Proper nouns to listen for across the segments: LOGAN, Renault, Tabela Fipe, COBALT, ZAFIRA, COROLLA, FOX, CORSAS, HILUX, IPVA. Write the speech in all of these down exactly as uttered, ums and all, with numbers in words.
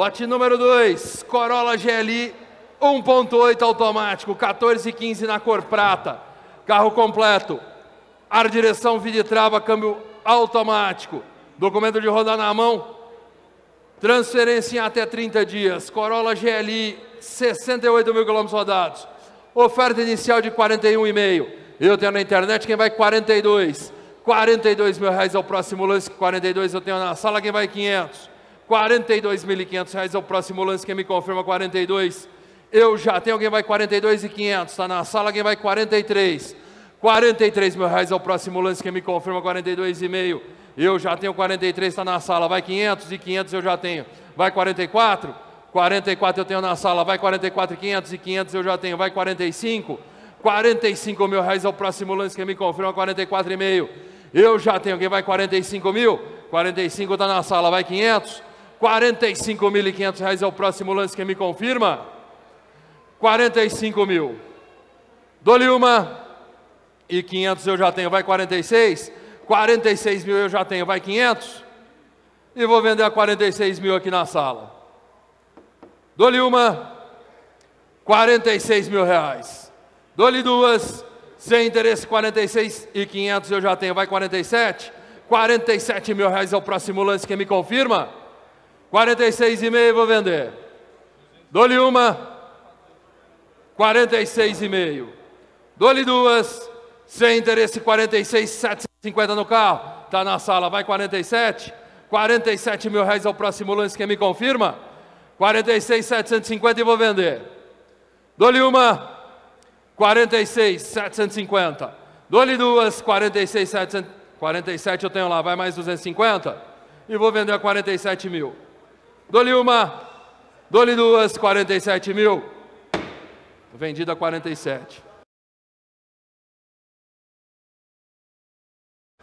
Lote número dois, Corolla G L I um ponto oito automático, quatorze e quinze na cor prata. Carro completo, ar, direção, vide trava, câmbio automático. Documento de rodar na mão, transferência em até trinta dias. Corolla G L I, sessenta e oito mil quilômetros rodados. Oferta inicial de quarenta e um e meio. Eu tenho na internet, quem vai quarenta e dois. quarenta e dois mil reais é o próximo lance, quarenta e dois eu tenho na sala, quem vai quinhentos. quarenta e dois mil e quinhentos reais é o próximo lance, quem me confirma quarenta e dois. Eu já tenho, quem vai quarenta e dois e quinhentos, está na sala, quem vai quarenta e três. quarenta e três mil reais é o próximo lance, quem me confirma quarenta e dois e meio. Eu já tenho quarenta e três, está na sala, vai quinhentos e quinhentos eu já tenho. Vai quarenta e quatro, quarenta e quatro eu tenho na sala, vai quarenta e quatro, quinhentos e quinhentos eu já tenho. Vai quarenta e cinco, quarenta e cinco mil reais é o próximo lance, quem me confirma quarenta e quatro e meio. Eu já tenho, quem vai quarenta e cinco mil, quarenta e cinco está na sala, vai quinhentos. quarenta e cinco mil e quinhentos reais é o próximo lance, quem me confirma quarenta e cinco mil. Dou-lhe uma e quinhentos eu já tenho, vai quarenta e seis. quarenta e seis mil eu já tenho, vai quinhentos. E vou vender a quarenta e seis mil aqui na sala. Dou-lhe uma, quarenta e seis mil reais. Dou-lhe duas, sem interesse, quarenta e seis e quinhentos eu já tenho, vai quarenta e sete. quarenta e sete mil reais é o próximo lance, quem me confirma? quarenta e seis e meio vou vender. Dou-lhe uma, quarenta e seis e meio. Dou-lhe duas, sem interesse, quarenta e seis mil setecentos e cinquenta no carro. Está na sala, vai quarenta e sete. quarenta e sete mil reais é o próximo lance, quem me confirma? quarenta e seis mil setecentos e cinquenta e vou vender. Dou-lhe uma, quarenta e seis mil setecentos e cinquenta. Dou-lhe duas, quarenta e seis mil e setecentos e cinquenta. quarenta e sete eu tenho lá, vai mais duzentos e cinquenta. E vou vender a quarenta e sete mil. Dou-lhe uma, dou-lhe duas, quarenta e sete mil. Vendida a quarenta e sete.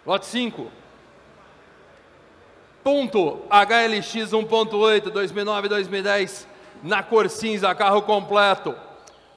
Lote cinco. Ponto H L X um ponto oito, dois mil e nove, dois mil e dez, na cor cinza, carro completo.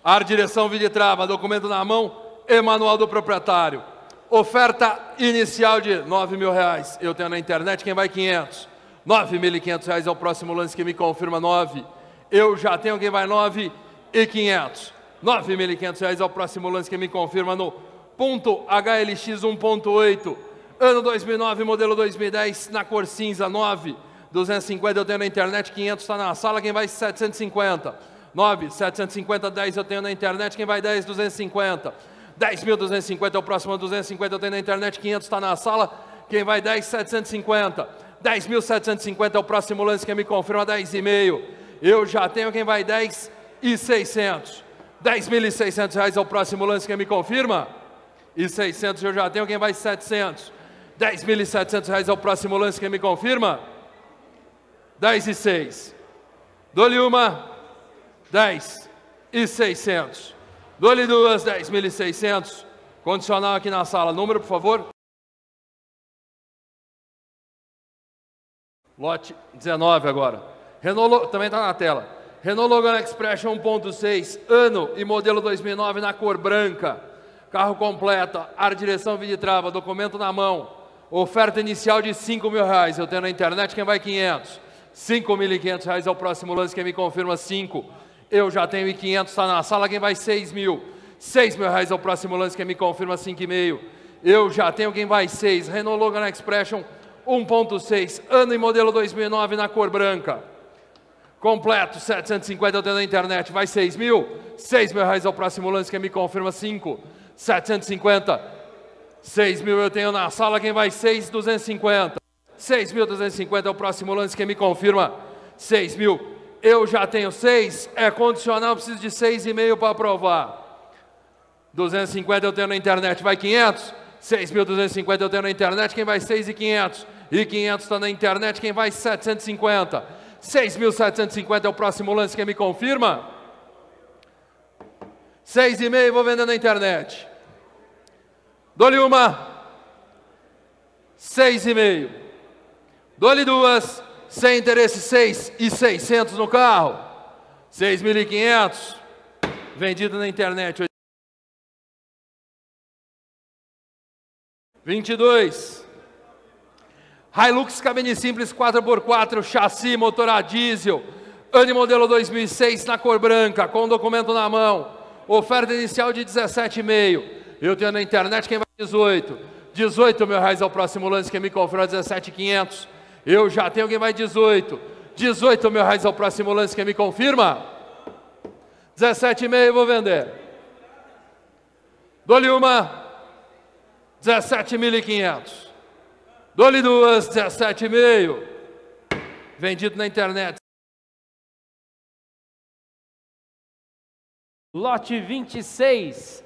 Ar, direção, vide trava, documento na mão e manual do proprietário. Oferta inicial de nove mil reais. Eu tenho na internet, quem vai quinhentos. nove mil e quinhentos reais é o próximo lance que me confirma nove. Eu já tenho, quem vai nove e quinhentos. nove mil e quinhentos reais é o próximo lance que me confirma no ponto H L X um ponto oito. Ano dois mil e nove, modelo dois mil e dez, na cor cinza, nove mil duzentos e cinquenta eu tenho na internet, quinhentos está na sala, quem vai setecentos e cinquenta. nove mil setecentos e cinquenta, dez eu tenho na internet, quem vai dez mil duzentos e cinquenta. dez mil duzentos e cinquenta é o próximo, duzentos e cinquenta eu tenho na internet, quinhentos está na sala, quem vai dez mil setecentos e cinquenta. dez mil setecentos e cinquenta é o próximo lance, quem me confirma dez e meio. Eu já tenho, quem vai dez mil e seiscentos. dez mil e seiscentos reais é o próximo lance, quem me confirma? E seiscentos eu já tenho, quem vai setecentos. dez mil e setecentos reais é o próximo lance, quem me confirma? dez e seis. Dou-lhe uma, dez e seiscentos. Dou-lhe duas, dez mil e seiscentos. Condicional aqui na sala. Número, por favor. Lote dezenove agora. Renault, também está na tela. Renault Logan Expression um ponto seis, ano e modelo dois mil e nove na cor branca. Carro completo, ar, direção, vide trava, documento na mão. Oferta inicial de cinco mil reais. Eu tenho na internet, quem vai quinhentos. cinco mil e quinhentos reais é o próximo lance, quem me confirma cinco. Eu já tenho e quinhentos, está na sala, quem vai seis mil. seis mil reais é o próximo lance, quem me confirma cinco e meio. Eu já tenho, quem vai seis. Renault Logan Expression um ponto seis, ano e modelo dois mil e nove na cor branca. Completo, setecentos e cinquenta eu tenho na internet, vai seis mil, seis mil reais é o próximo lance, quem me confirma cinco, setecentos e cinquenta, seis mil eu tenho na sala, quem vai seis mil duzentos e cinquenta, seis mil duzentos e cinquenta é o próximo lance, quem me confirma seis mil, eu já tenho seis, é condicional, preciso de seis e meio para aprovar, duzentos e cinquenta eu tenho na internet, vai quinhentos, seis mil duzentos e cinquenta eu tenho na internet, quem vai seis mil e quinhentos, e quinhentos está na internet, quem vai setecentos e cinquenta, seis mil setecentos e cinquenta é o próximo lance, quem me confirma? seis e meio, vou vender na internet. Dou-lhe uma, seis e meio. Dou-lhe duas, sem interesse, seis mil e seiscentos no carro. seis mil e quinhentos, vendido na internet. vinte e dois. Hilux Cabine Simples quatro por quatro, chassi, motor a diesel, Anne modelo dois mil e seis na cor branca, com o documento na mão, oferta inicial de dezessete e meio, eu tenho na internet quem vai dezoito, dezoito mil reais é o próximo lance, quem me confirma dezessete mil e quinhentos, eu já tenho quem vai dezoito, dezoito mil reais é o próximo lance, quem me confirma, dezessete e meio vou vender, dou-lhe uma, dezessete mil e quinhentos, dou-lhe duas, dezessete e meio, vendido na internet. Lote vinte e seis,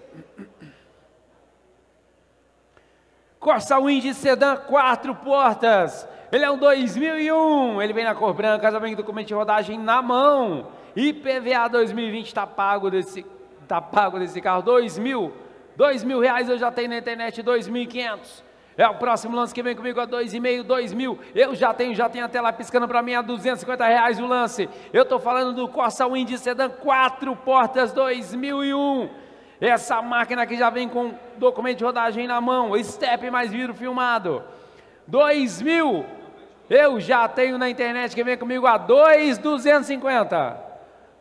Corsa Wind Sedan, quatro portas, ele é um dois mil e um, ele vem na cor branca, casamento, documento de rodagem na mão, I P V A dois mil e vinte, está pago desse, tá pago desse carro, dois mil, dois mil reais eu já tenho na internet, dois mil e quinhentos, é o próximo lance que vem comigo a dois e meio, dois mil, eu já tenho, já tenho a tela piscando para mim a duzentos e cinquenta reais o lance, eu estou falando do Corsa Wind Sedan, quatro portas, dois mil e um, essa máquina que já vem com documento de rodagem na mão, step mais vidro filmado, dois mil, eu já tenho na internet que vem comigo a dois mil duzentos e cinquenta,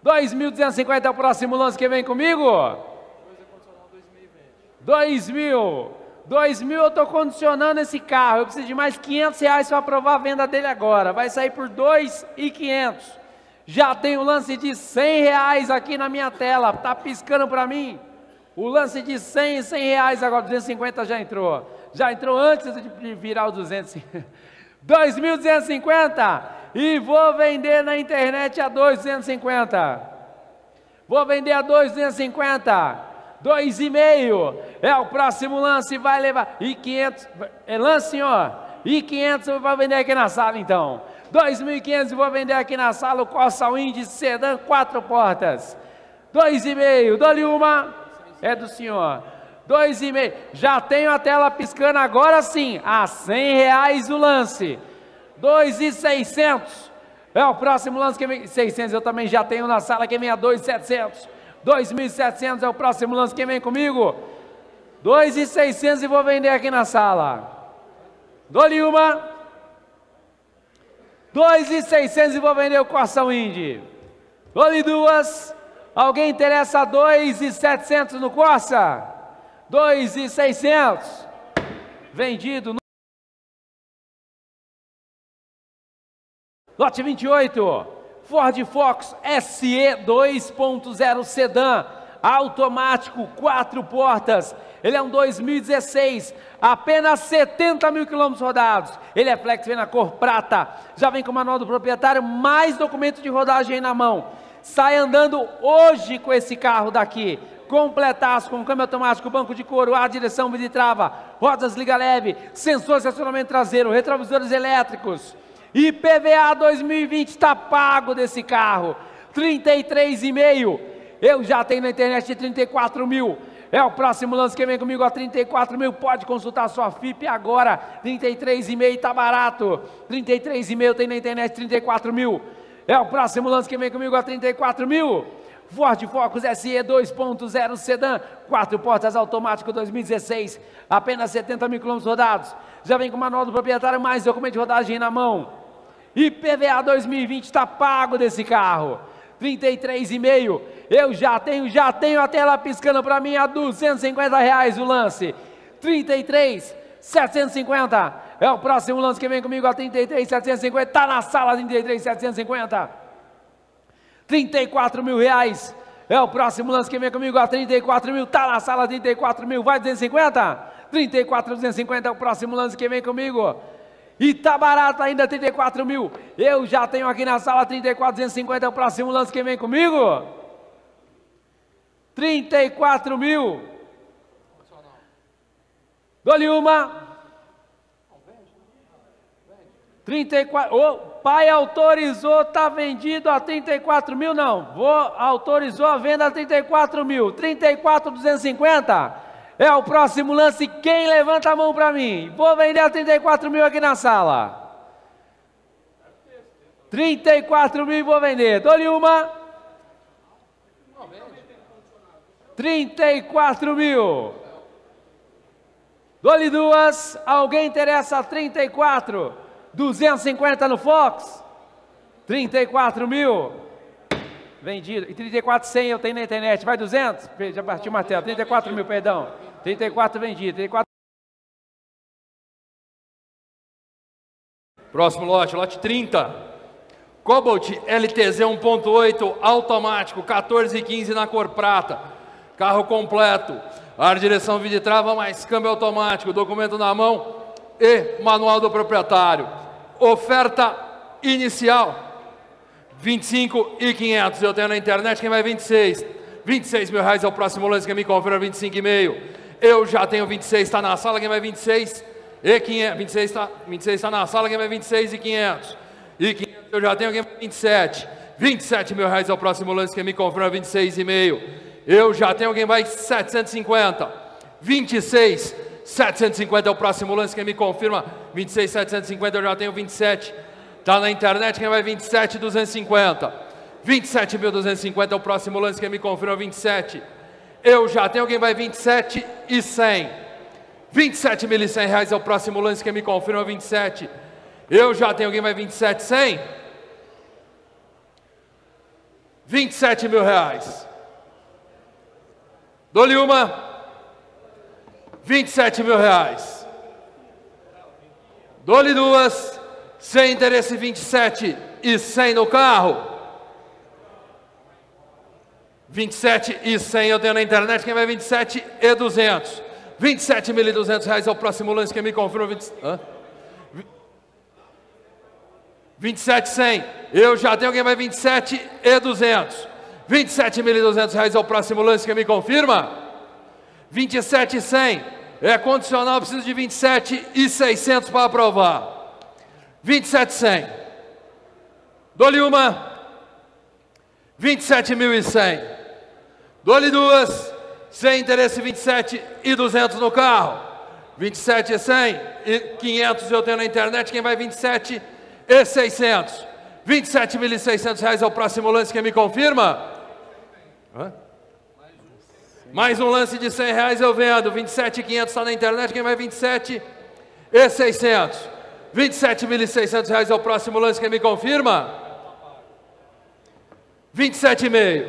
dois mil duzentos e cinquenta é o próximo lance que vem comigo, dois mil, dois mil eu estou condicionando esse carro, eu preciso de mais quinhentos reais para aprovar a venda dele agora, vai sair por dois mil e quinhentos, já tem o lance de cem reais aqui na minha tela, está piscando para mim, o lance de cem, cem reais agora, duzentos e cinquenta já entrou, já entrou antes de virar o duzentos, dois mil duzentos e cinquenta e vou vender na internet a dois mil duzentos e cinquenta, vou vender a dois mil duzentos e cinquenta, dois e meio, é o próximo lance, vai levar, e quinhentos, é lance senhor, e quinhentos eu vou vender aqui na sala então, dois mil e quinhentos eu vou vender aqui na sala, o Corsa Wind Sedan, quatro portas, dois e meio, dou-lhe uma, é do senhor, dois e meio, já tenho a tela piscando agora sim, a cem reais o lance, dois e seiscentos, é o próximo lance, que vem, seiscentos eu também já tenho na sala, que vem a dois e setecentos, dois mil e setecentos é o próximo lance, quem vem comigo? dois mil e seiscentos e vou vender aqui na sala. Dou-lhe uma. dois mil e seiscentos e vou vender o Corsa Wind. Dou-lhe duas. Alguém interessa dois mil e setecentos no Corsa? dois mil e seiscentos. Vendido. No... Lote vinte e oito. Ford Focus S E dois ponto zero Sedan, automático, quatro portas, ele é um dois mil e dezesseis, apenas setenta mil quilômetros rodados, ele é flex, vem na cor prata, já vem com o manual do proprietário, mais documento de rodagem na mão, sai andando hoje com esse carro daqui, completaço com câmbio automático, banco de couro, ar, direção, vidro e trava, rodas liga leve, sensor de acionamento traseiro, retrovisores elétricos, I P V A dois mil e vinte está pago desse carro, trinta e três e meio, eu já tenho na internet de trinta e quatro mil, é o próximo lance que vem comigo a trinta e quatro mil, pode consultar sua Fipe agora, trinta e três e meio está barato, trinta e três e meio tem na internet trinta e quatro mil, é o próximo lance que vem comigo a trinta e quatro mil, Ford Focus S E dois ponto zero Sedan, quatro portas automático dois mil e dezesseis, apenas setenta mil quilômetros rodados, já vem com o manual do proprietário, mais documento de rodagem na mão, I P V A dois mil e vinte está pago desse carro, trinta e três e meio, eu já tenho, já tenho a tela piscando para mim a duzentos e cinquenta reais o lance, trinta e três mil setecentos e cinquenta, é o próximo lance que vem comigo a trinta e três mil setecentos e cinquenta, está na sala trinta e três mil setecentos e cinquenta, trinta e quatro mil reais, é o próximo lance que vem comigo a trinta e quatro mil, está na sala trinta e quatro mil, vai duzentos e cinquenta? trinta e quatro mil duzentos e cinquenta é o próximo lance que vem comigo, e tá barato ainda, trinta e quatro mil, eu já tenho aqui na sala trinta e quatro mil duzentos e cinquenta, é o próximo lance que vem comigo, trinta e quatro mil, dou-lhe uma, trinta e quatro, o pai autorizou, tá vendido a trinta e quatro mil, não, vou, autorizou a venda a trinta e quatro mil, trinta e quatro mil duzentos e cinquenta, é o próximo lance, quem levanta a mão para mim? Vou vender a trinta e quatro mil aqui na sala. trinta e quatro mil e vou vender. Dou-lhe uma. trinta e quatro mil. Dou-lhe duas. Alguém interessa a trinta e quatro? duzentos e cinquenta no Fox? trinta e quatro mil. vendido. E trinta e quatro mil e cem eu tenho na internet. Vai duzentos? Já partiu o martelo. trinta e quatro mil, perdão. trinta e quatro vendido. trinta e quatro... Próximo lote, lote trinta. Cobalt L T Z um ponto oito automático, quatorze e quinze na cor prata. Carro completo. Ar, direção, vidro e trava, mais câmbio automático. Documento na mão e manual do proprietário. Oferta inicial. vinte e cinco mil e quinhentos, eu tenho na internet, quem vai vinte e seis? vinte e seis mil reais é o próximo lance, quem me confirma vinte e cinco e meio. Eu já tenho vinte e seis, está na sala, quem vai vinte e seis e quinhentos. vinte e seis está vinte e seis, tá na sala, quem vai vinte e seis e quinhentos. E quinhentos eu já tenho, quem vai vinte e sete. vinte e sete mil reais é o próximo lance, quem me confirma vinte e seis e meio. Eu já tenho, quem vai setecentos e cinquenta. vinte e seis mil setecentos e cinquenta é o próximo lance, quem me confirma vinte e seis mil setecentos e cinquenta, eu já tenho vinte e sete. Está na internet, quem vai vinte e sete mil duzentos e cinquenta. vinte e sete mil duzentos e cinquenta é o próximo lance, quem me confirma vinte e sete. Eu já tenho, quem vai vinte e sete mil e cem. vinte e sete mil e cem reais é o próximo lance, quem me confirma vinte e sete. Eu já tenho, quem vai vinte e sete mil e cem. vinte e sete mil reais. Dou-lhe uma. vinte e sete mil reais. Dou-lhe duas. Sem interesse vinte e sete e cem no carro. vinte e sete e cem eu tenho na internet, quem vai vinte e sete e duzentos. vinte e sete mil e duzentos reais é o próximo lance, quem me confirma vinte e sete mil e cem. vinte e sete, eu já tenho, quem vai vinte e sete e duzentos. vinte e sete mil e duzentos reais é o próximo lance, quem me confirma. vinte e sete e cem é condicional, preciso de vinte e sete e seiscentos para aprovar. vinte e sete mil e cem. Dou-lhe uma. vinte e sete mil e cem. Dou-lhe duas. Sem interesse vinte e sete e duzentos no carro. vinte e sete e cem e quinhentos eu tenho na internet, quem vai vinte e sete e seiscentos. vinte e sete mil e seiscentos reais é o próximo lance, quem me confirma? Hã? Mais um lance de cem reais eu vendo. vinte e sete e quinhentos está na internet, quem vai vinte e sete e seiscentos. vinte e sete mil e seiscentos reais é o próximo lance, quem me confirma? vinte e sete e meio.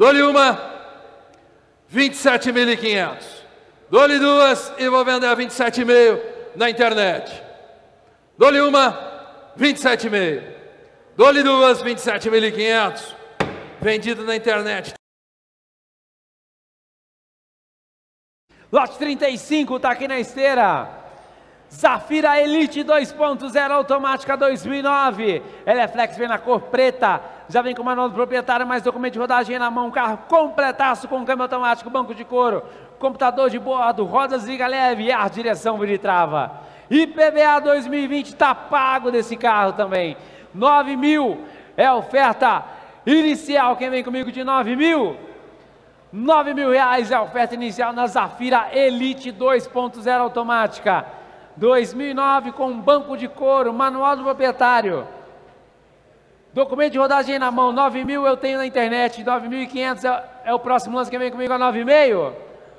Dou-lhe uma. vinte e sete mil e quinhentos. Dou-lhe duas e vou vender a vinte e sete e meio na internet. Dou-lhe uma. vinte e sete e meio. Dou-lhe duas. vinte e sete mil e quinhentos. Vendido na internet. Lote trinta e cinco está aqui na esteira. Zafira Elite dois ponto zero automática dois mil e nove, ela é flex, vem na cor preta, já vem com manual do proprietário, mais documento de rodagem na mão, carro completaço com câmbio automático, banco de couro, computador de bordo, rodas liga leve, ar, direção, vidro e trava. I P V A dois mil e vinte tá pago desse carro também, nove mil é a oferta inicial, quem vem comigo de nove mil? nove mil reais é a oferta inicial na Zafira Elite dois ponto zero automática dois mil e nove com banco de couro, manual do proprietário, documento de rodagem na mão, nove mil eu tenho na internet, nove mil e quinhentos é, é o próximo lance que vem comigo a nove e meio,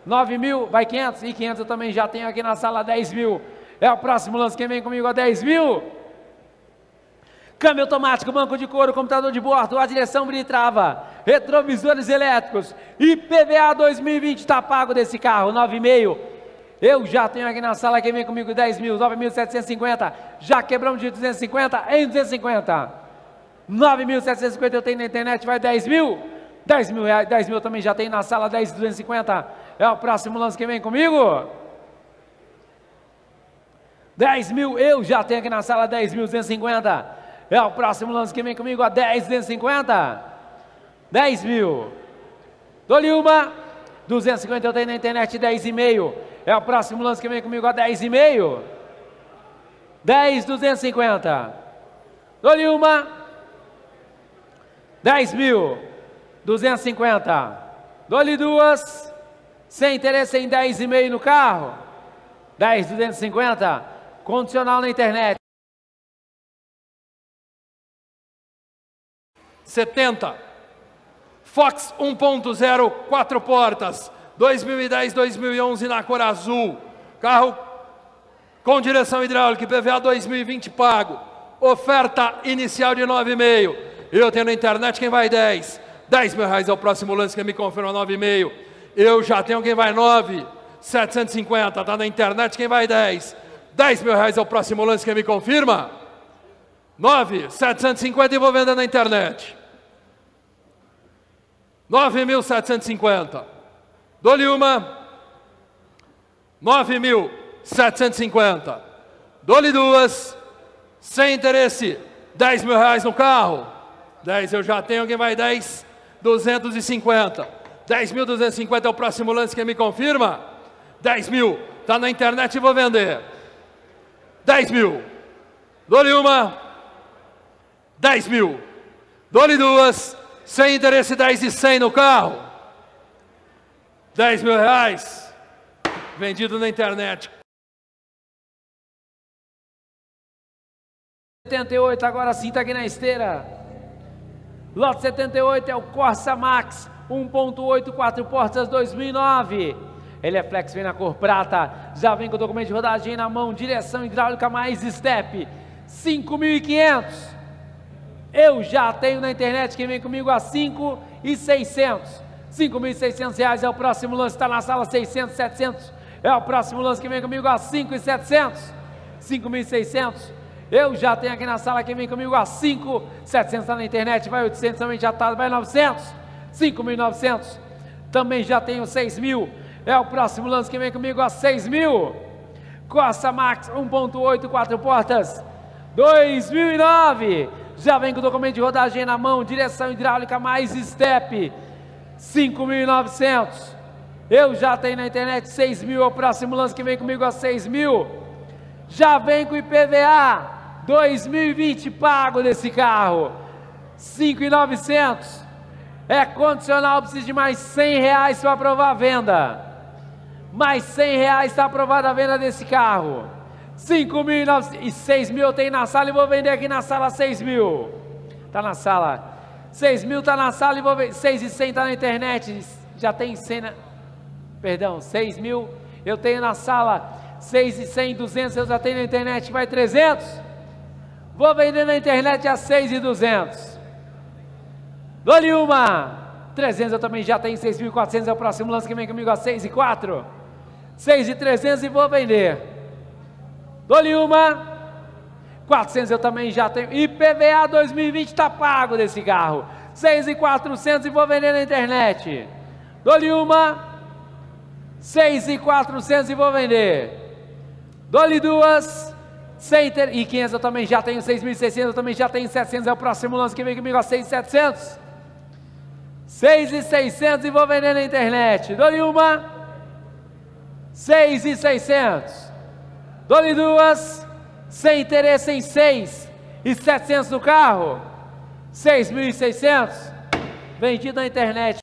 nove mil vai quinhentos e quinhentos eu também já tenho aqui na sala, dez mil é o próximo lance que vem comigo a dez mil, câmbio automático, banco de couro, computador de bordo, a direção vidro e trava, retrovisores elétricos, I P V A dois mil e vinte está pago desse carro, nove e meio. Eu já tenho aqui na sala, quem vem comigo dez mil, nove mil setecentos e cinquenta, já quebramos de duzentos e cinquenta em duzentos e cinquenta, nove mil setecentos e cinquenta eu tenho na internet, vai dez mil, dez mil reais, dez mil eu também já tenho na sala, dez mil duzentos e cinquenta, é o próximo lance, quem vem comigo? dez mil, eu já tenho aqui na sala, dez mil duzentos e cinquenta, é o próximo lance, quem vem comigo? A dez mil duzentos e cinquenta, dez mil, dou-lhe uma, duzentos e cinquenta eu tenho na internet, dez e meio, é o próximo lance que vem comigo a dez e meio. dez mil duzentos e cinquenta. Dou-lhe uma. dez mil duzentos e cinquenta. Dou-lhe duas. Sem interesse em dez e meio no carro. dez mil duzentos e cinquenta. Condicional na internet. setenta. Fox um ponto zero, quatro portas. dois mil e dez, dois mil e onze na cor azul, carro com direção hidráulica, I P V A dois mil e vinte pago, oferta inicial de nove e meio, eu tenho na internet quem vai dez, dez mil reais é o próximo lance que me confirma nove e meio. Eu já tenho quem vai nove. setecentos e cinquenta, tá na internet quem vai dez. dez mil reais é o próximo lance que me confirma. nove, setecentos e cinquenta e vou vender na internet. nove mil setecentos e cinquenta. Dou-lhe uma. nove mil setecentos e cinquenta. Dou-lhe duas. Sem interesse. dez mil reais no carro. dez eu já tenho, quem vai dez? duzentos e cinquenta. dez mil duzentos e cinquenta é o próximo lance que me confirma. dez mil. Tá na internet e vou vender. dez mil. Dou-lhe uma. dez mil. Dou-lhe duas. Sem interesse, dez e cem no carro. dez mil reais. Vendido na internet. setenta e oito, agora sim, está aqui na esteira. Lote setenta e oito é o Corsa Max um ponto oito, quatro portas dois mil e nove. Ele é flex, vem na cor prata. Já vem com o documento de rodagem na mão. Direção hidráulica mais step. cinco mil e quinhentos. Eu já tenho na internet, quem vem comigo a cinco mil e seiscentos. cinco mil e seiscentos reais é o próximo lance, está na sala seiscentos, setecentos. É o próximo lance, quem vem comigo a cinco mil e setecentos. cinco mil e seiscentos. Eu já tenho aqui na sala, quem vem comigo a cinco mil e setecentos, está na internet, vai oitocentos, também já está, vai novecentos. cinco mil e novecentos. Também já tenho seis mil. É o próximo lance, quem vem comigo a seis mil. Corsa Max um ponto oito, quatro portas. dois mil e nove. Já vem com o documento de rodagem na mão, direção hidráulica mais step, cinco mil e novecentos. Eu já tenho na internet seis mil, é o próximo lance que vem comigo a seis mil. Já vem com I P V A, dois mil e vinte pago desse carro, cinco mil e novecentos. É condicional, precisa de mais cem reais para aprovar a venda. Mais cem reais está aprovada a venda desse carro. cinco mil e novecentos e seis mil eu tenho na sala e vou vender aqui na sala seis mil. Tá na sala. seis mil tá na sala e vou vender. seis e cem tá na internet. Já tem cem na... Perdão, seis mil eu tenho na sala. seis e cem, duzentos eu já tenho na internet. Vai trezentos. Vou vender na internet a seis e duzentos. Dou-lhe uma. trezentos eu também já tenho. seis mil e quatrocentos é o próximo lance que vem comigo a seis e quatro. seis e trezentos e vou vender. Dou-lhe uma. quatrocentos eu também já tenho. I P V A dois mil e vinte está pago desse carro. seis mil e quatrocentos e vou vender na internet. Dou-lhe uma. seis mil e quatrocentos e vou vender. Dou-lhe duas. seis mil e quinhentos eu também já tenho. seis mil e seiscentos eu também já tenho. setecentos é o próximo lance que vem comigo a seis mil e setecentos. seis mil e seiscentos e vou vender na internet. Dou-lhe uma. seis mil e seiscentos. Dou-lhe duas, sem interesse em seis mil e setecentos no carro, seis mil e seiscentos, vendido na internet.